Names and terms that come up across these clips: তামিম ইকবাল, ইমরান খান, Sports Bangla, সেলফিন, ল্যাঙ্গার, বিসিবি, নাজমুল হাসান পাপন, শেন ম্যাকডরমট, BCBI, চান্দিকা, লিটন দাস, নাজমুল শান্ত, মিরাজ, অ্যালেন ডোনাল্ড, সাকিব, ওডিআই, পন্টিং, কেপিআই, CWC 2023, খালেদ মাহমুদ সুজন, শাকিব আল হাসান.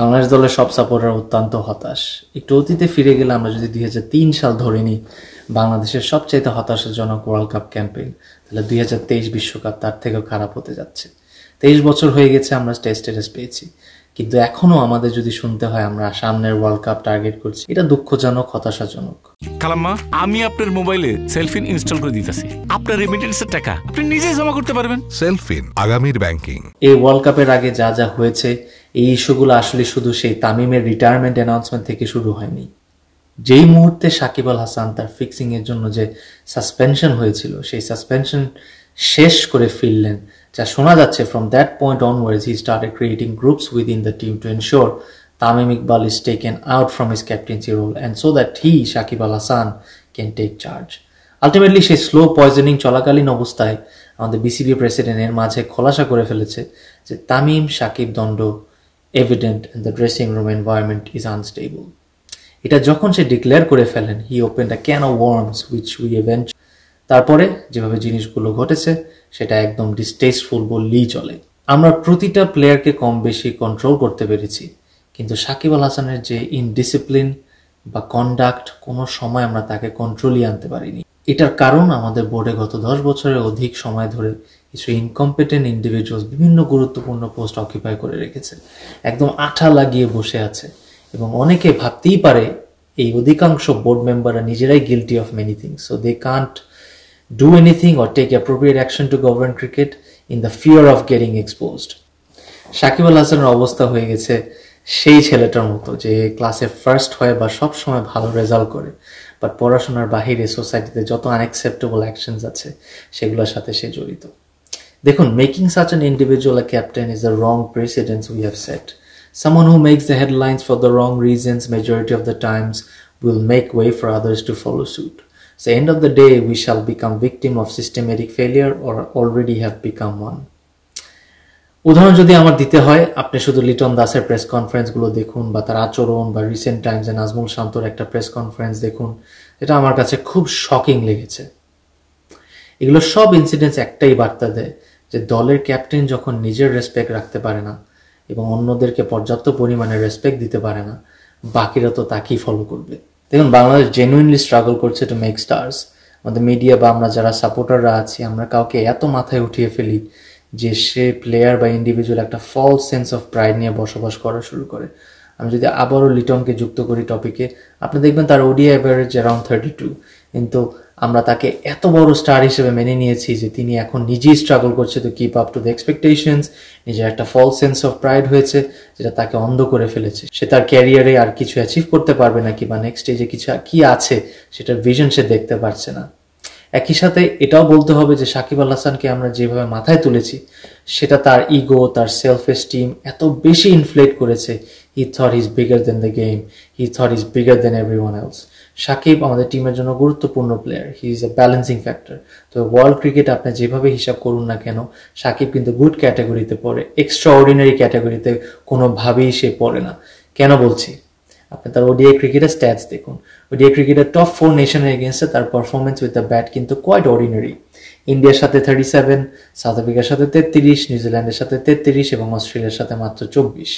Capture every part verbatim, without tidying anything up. বাংলাদেশ দলের সব সাপোর্টার অত্যন্ত হতাশ। একটু অতীতে ফিরে গেলে আমরা যদি দুই হাজার তিন সাল ধরে নিই, বাংলাদেশের সবচাইতে হতাশাজনক ওয়ার্ল্ড কাপ ক্যাম্পেইন, তাহলে দুই হাজার তেইশ বিশ্বকাপ তার থেকেও খারাপ হতে যাচ্ছে। তেইশ বছর হয়ে গেছে আমরা টেস্ট স্ট্যাটাস পেয়েছি, কিন্তু এখনো আমাদের যদি শুনতে হয় আমরা সামনের ওয়ার্ল্ড কাপ টার্গেট করছি, এটা দুঃখজনক, হতাশাজনক। খালাম্মা, আমি আপনার মোবাইলে সেলফিন ইনস্টল করে দিতেছি, আপনার রেমিটেন্সের টাকা আপনি নিজে জমা করতে পারবেন। সেলফিন আগামীর ব্যাংকিং। এই ওয়ার্ল্ড কাপের আগে যা যা হয়েছে, এই ইস্যুগুলো আসলে শুধু সেই তামিমের রিটায়ারমেন্ট অ্যানাউন্সমেন্ট থেকে শুরু হয়নি। যেই মুহূর্তে শাকিব আল হাসান তার ফিক্সিং এর জন্য যে সাসপেনশন হয়েছিল, সেই সাসপেনশন শেষ করে ফিরলেন, যা শোনা যাচ্ছে from that point onwards he started creating groups within the team to ensure তামিম ইকবাল is taken out from his captaincy role and so that he শাকিব আল হাসান can take charge. Ultimately সেই স্লো পয়জনিং চলাকালীন অবস্থায় আমাদের বিসিবি প্রেসিডেন্ট এর মাঝে খোলাসা করে ফেলেছে যে তামিম শাকিব দণ্ড evident in the dressing room environment is unstable. এটা যখন সে ডিক্লেয়ার করে ফেলেন, he open the can of worms which we event, তারপরে যেভাবে জিনিসগুলো ঘটেছে সেটা একদম ডিসটেস্টফুল বললেই চলে। আমরা প্রতিটা প্লেয়ারকে কম বেশি কন্ট্রোল করতে পেরেছি, কিন্তু সাকিব আল হাসানের যে ইনডিসিপ্লিন বা কন্ডাক্ট, কোনো সময় আমরা তাকে কন্ট্রোলই আনতে পারিনি। এটার কারণ আমাদের বোর্ডে গত দশ বছরের অধিক সময় ধরে কিছু ইনকম্পিটেন্ট ইন্ডিভিজুয়ালস বিভিন্ন গুরুত্বপূর্ণ পোস্ট অকুপাই করে রেখেছে, একদম আঠা লাগিয়ে বসে আছে, এবং অনেকে ভাবতেই পারে এই অধিকাংশ বোর্ড মেম্বাররা নিজেরাই guilty of many things, so they can't do anything or take appropriate action to govern cricket in the fear of getting exposed. Shakib Al হাসানের অবস্থা হয়ে গেছে সেই ছেলেটার মতো যে ক্লাসে ফার্স্ট হয় বা সবসময় ভালো রেজাল্ট করে, বাট পড়াশোনার বাহিরে সোসাইটিতে যত আনএক্সেপ্টেবল অ্যাকশনস আছে সেগুলোর সাথে সে জড়িত। দেখুন, making such an individual a captain is the wrong precedence we have set. Someone who makes the headlines for the wrong reasons majority of the times will make way for others to follow suit. So end of the day we shall become victim of systematic failure or already have become one. উদাহরণ যদি আমার দিতে হয়, আপনি শুধু লিটন দাসের press কনফারেন্সগুলো দেখুন বা তার আচরণ, বা রিসেন্ট টাইমসে নাজমুল শান্তর একটা প্রেস কনফারেন্স দেখুন, এটা আমার কাছে খুব শকিং লেগেছে। এগুলো সব ইনসিডেন্টস একটাই বার্তা দেয় যে দলের ক্যাপ্টেন যখন নিজের রেসপেক্ট রাখতে পারে না এবং অন্যদেরকে পর্যাপ্ত পরিমাণে রেসপেক্ট দিতে পারে না, বাকিরা তো তাকেই ফলো করবে। দেখুন, বাংলাদেশ জেনুইনলি স্ট্রাগল করছে টু মেক স্টার্স। আমাদের মিডিয়া বা আমরা যারা সাপোর্টাররা আছি, আমরা কাউকে এত মাথায় উঠিয়ে ফেলি যে সে প্লেয়ার বা ইন্ডিভিজুয়াল একটা ফলস সেন্স অফ প্রাইড নিয়ে বসবাস করা শুরু করে। আমি যদি আবারও লিটনকে যুক্ত করি টপিকে, আপনি দেখবেন তার ওডিআই average around thirty two কিন্তু আমরা তাকে এত বড় স্টার হিসেবে মেনে নিয়েছি যে তিনি এখন নিজেই স্ট্রাগল করছে to keep up to the expectations. নিজের একটা ফলস সেন্স অফ প্রাইড হয়েছে যেটা তাকে অন্ধ করে ফেলেছে। সে তার ক্যারিয়ারে আর কিছু অ্যাচিভ করতে পারবে না, কিংবা নেক্সট স্টেজে কিছু কি আছে সেটার ভিশন সে দেখতে পারছে না। একই সাথে এটাও বলতে হবে যে সাকিব আল হাসানকে আমরা যেভাবে মাথায় তুলেছি সেটা তার ইগো, তার সেলফ এস্টিম এত বেশি ইনফ্লেট করেছে। He thought is bigger than the game, he thought is bigger than everyone else. সাকিব আমাদের টিমের জন্য গুরুত্বপূর্ণ player, he is a balancing factor. তো ওয়ার্ল্ড ক্রিকেট আপনি যেভাবে হিসাব করুন না কেন, সাকিব কিন্তু গুড ক্যাটাগরিতে পড়ে, এক্সট্রা অর্ডিনারি ক্যাটাগরিতে কোনোভাবেই সে পড়ে না। কেন বলছি, আপনি তার ওডিআই ক্রিকেটের স্ট্যাটস দেখুন, ওডিআই ক্রিকেটের টপ ফোর নেশনের এগেনস্টে তার পারফরমেন্স উইথ দ্য ব্যাট কিন্তু কোয়াইট অর্ডিনারি। ইন্ডিয়ার সাথে থার্টি সেভেন, সাউথ আফ্রিকার সাথে তেত্রিশ, নিউজিল্যান্ডের সাথে তেত্রিশ এবং অস্ট্রেলিয়ার সাথে মাত্র চব্বিশ।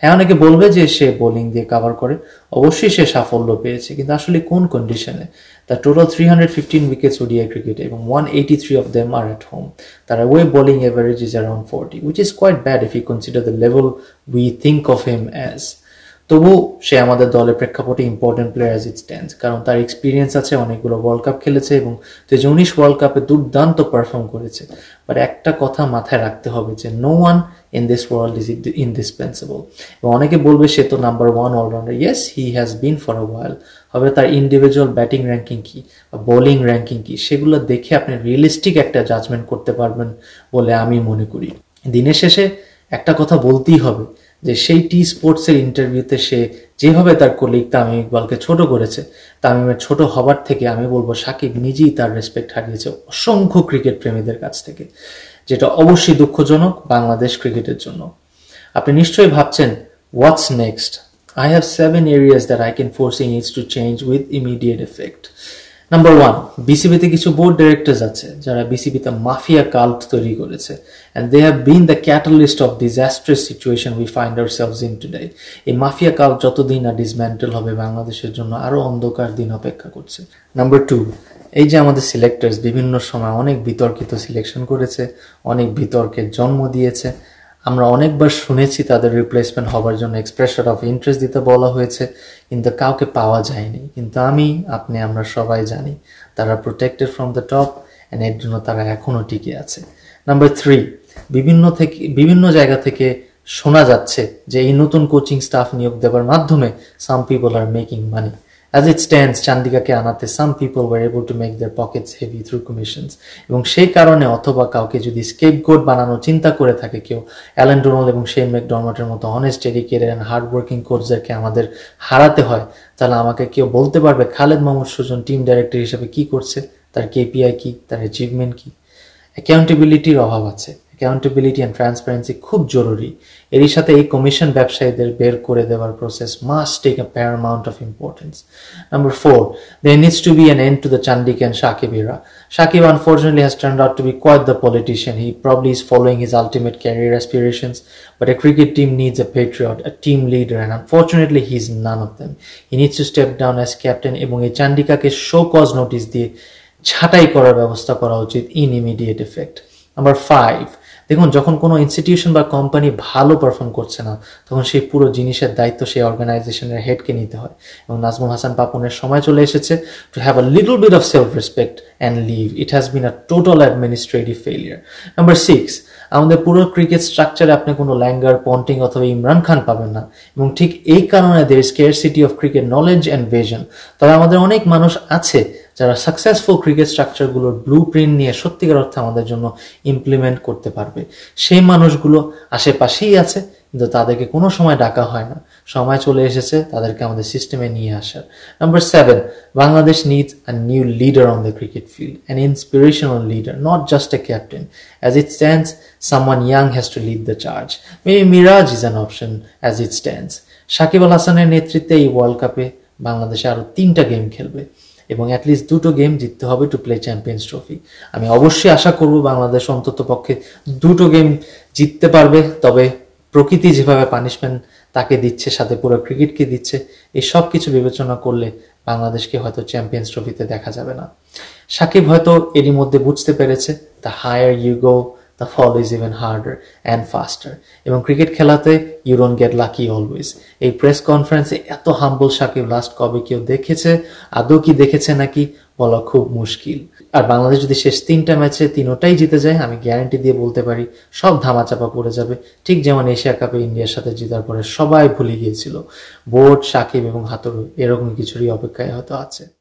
হ্যাঁ, অনেকে বলবে যে সে বোলিং দিয়ে কাভার করে, অবশ্যই সে সাফল্য পেয়েছে, কিন্তু আসলে কোন কন্ডিশনে? তার total three hundred fifteen wickets ওডিআই ক্রিকেটে এবং one eighty three of them are at home. তার way bowling average is around forty which is quite bad if you consider the level we think of him as. তবু সে আমাদের দলের প্রেক্ষাপটে important player as it stands, কারণ তার experience আছে, অনেকগুলো ওয়ার্ল্ড কাপ খেলেছে এবং দুই হাজার উনিশ ওয়ার্ল্ড কাপে দুর্দান্ত পারফর্ম করেছে। বাট একটা কথা মাথায় রাখতে হবে যে no one in this world is indispensable. এবং অনেকে বলবে সে তো number one allrounder, yes he has been for a while. হবে তার ইন্ডিভিজুয়াল ব্যাটিং র্যাঙ্কিং কী বা বোলিং র্যাঙ্কিং কী, সেগুলো দেখে আপনি রিয়েলিস্টিক একটা জাজমেন্ট করতে পারবেন বলে আমি মনে করি। দিনের শেষে একটা কথা বলতেই হবে যে সেই টি স্পোর্টসের ইন্টারভিউতে সে যেভাবে তার কলিগ তামিম ইকবালকে ছোট করেছে, তামিমের ছোট হবার থেকে আমি বলবো সাকিব নিজেই তার রেসপেক্ট হারিয়েছে অসংখ্য ক্রিকেট প্রেমীদের কাছ থেকে, যেটা অবশ্যই দুঃখজনক বাংলাদেশ ক্রিকেটের জন্য। আপনি নিশ্চয়ই ভাবছেন what's next, I have seven areas that I can force in its to change with immediate effect. Number one, বিসিবিতে কিছু বোর্ড ডিরেক্টরস আছে যারা বিসিবিতে মাফিয়া কাল্ট তৈরি করেছে, and they have been the catalyst of disastrous situation we find ourselves in today. এই mafia cult যতদিন না dismantle হবে বাংলাদেশের জন্য আরো অন্ধকার দিন অপেক্ষা করছে। নাম্বার টু, এই যে আমাদের সিলেক্টরস বিভিন্ন সময় অনেক বিতর্কিত সিলেকশন করেছে, অনেক বিতর্কের জন্ম দিয়েছে। আমরা অনেকবার শুনেছি তাদের রিপ্লেসমেন্ট হবার জন্য এক্সপ্রেশন অফ ইন্টারেস্ট দিতে বলা হয়েছে, কিন্তু কাউকে পাওয়া যায়নি। কিন্তু আমি আপনি আমরা সবাই জানি তারা protected from the top, and এর জন্য তারা এখনও টিকে আছে। নাম্বার থ্রি, বিভিন্ন থেকে বিভিন্ন জায়গা থেকে শোনা যাচ্ছে যে এই নতুন কোচিং স্টাফ নিয়োগ দেওয়ার মাধ্যমে some people are making money. As it stands, চান্দিকাকে আনাতে some people were able to make their pockets heavy through commissions. এবং সেই কারণে অথবা কাউকে যদি স্কেপগোট বানানোর চিন্তা করে থাকে কেউ, অ্যালেন ডোনাল্ড এবং শেন ম্যাকডরমটের মতো অনেস্ট, ডেডিকেটেড অ্যান্ড হার্ডওয়ার্কিং কোচদেরকে আমাদের হারাতে হয়, তাহলে আমাকে কেউ বলতে পারবে খালেদ মাহমুদ সুজন টিম ডাইরেক্টর হিসেবে কি করছে, তার কেপিআই কি, তার অ্যাচিভমেন্ট কি? অ্যাকাউন্টেবিলিটির অভাব আছে। অ্যাকাউন্টেবিলিটি অ্যান্ড ট্রান্সপারেন্সি খুব জরুরি। এরই সাথে এই কমিশন ব্যবসায়ীদের বের করে দেওয়ার process must take a paramount of importance. Number four, there needs to be an end to the চান্দিকা and সাকিব era. সাকিব unfortunately has turned out to be quite the politician. He probably is following his ultimate career aspirations, but a cricket team needs a patriot, a team leader, and unfortunately he is none of them. He needs to step down as captain, এবং এই চান্দিকাকে show cause notice দিয়ে ছাঁটাই করার ব্যবস্থা করা উচিত in immediate effect. Number five, দেখুন যখন কোনো ইনস্টিটিউশন বা কোম্পানি ভালো পারফর্ম করছে না তখন সেই পুরো জিনিসের দায়িত্ব সেই অর্গানাইজেশনের হেডকে নিতে হয়, এবং নাজমুল হাসান পাপনের সময় চলে এসেছে to have a little bit of self respect and leave. It has been a total administrative failure. Number six, আমাদের পুরো ক্রিকেট স্ট্রাকচারে আপনি কোনো ল্যাঙ্গার, পন্টিং অথবা ইমরান খান পাবেন না, এবং ঠিক এই কারণে there is scarcity of cricket knowledge and vision. তবে আমাদের অনেক মানুষ আছে যারা সাকসেসফুল ক্রিকেট স্ট্রাকচারগুলোর ব্লু প্রিন্ট নিয়ে সত্যিকার অর্থে আমাদের জন্য ইমপ্লিমেন্ট করতে পারবে। সেই মানুষগুলো আশেপাশেই আছে, কিন্তু তাদেরকে কোনো সময় ডাকা হয় না। সময় চলে এসেছে তাদেরকে আমাদের সিস্টেমে নিয়ে আসার। Number seven, Bangladesh needs a new leader on the cricket field, an inspirational leader, not just a captain. As it stands, someone young has to lead the charge. Maybe মিরাজ is an option as it stands. Shakib Al হাসানের নেতৃত্বে এই world কাপে বাংলাদেশে আরও তিনটা game খেলবে, এবং at least দুটো গেম জিততে হবে টু প্লে চ্যাম্পিয়ন্স ট্রফি। আমি অবশ্যই আশা করব বাংলাদেশ অন্তত পক্ষে দুটো গেম জিততে পারবে। তবে প্রকৃতি যেভাবে পানিশমেন্ট তাকে দিচ্ছে, সাথে পুরো ক্রিকেটকে দিচ্ছে, এই সব কিছু বিবেচনা করলে বাংলাদেশকে হয়তো চ্যাম্পিয়ন্স ট্রফিতে দেখা যাবে না। সাকিব হয়তো এরই মধ্যে বুঝতে পেরেছে the higher you go the fall is even harder and faster, এবং ক্রিকেট খেলাতে you don't get lucky always. এই প্রেস কনফারেন্সে এত হাম্বল সাকিব লাস্ট কবে কেউ দেখেছে? আদৌ কি দেখেছে নাকি বলা খুব মুশকিল। আর বাংলাদেশ যদি শেষ তিনটা ম্যাচে তিনোটাই জিতে যায়, আমি গ্যারান্টি দিয়ে বলতে পারি সব ধামাচাপা পড়ে যাবে। ঠিক যেমন এশিয়া কাপে ইন্ডিয়ার সাথে জেতার পরে সবাই ভুলে গিয়েছিল বোর্ড, সাকিব এবং হাতুড়ু, এরকম কিছুরই অপেক্ষায় হয়তো আছে।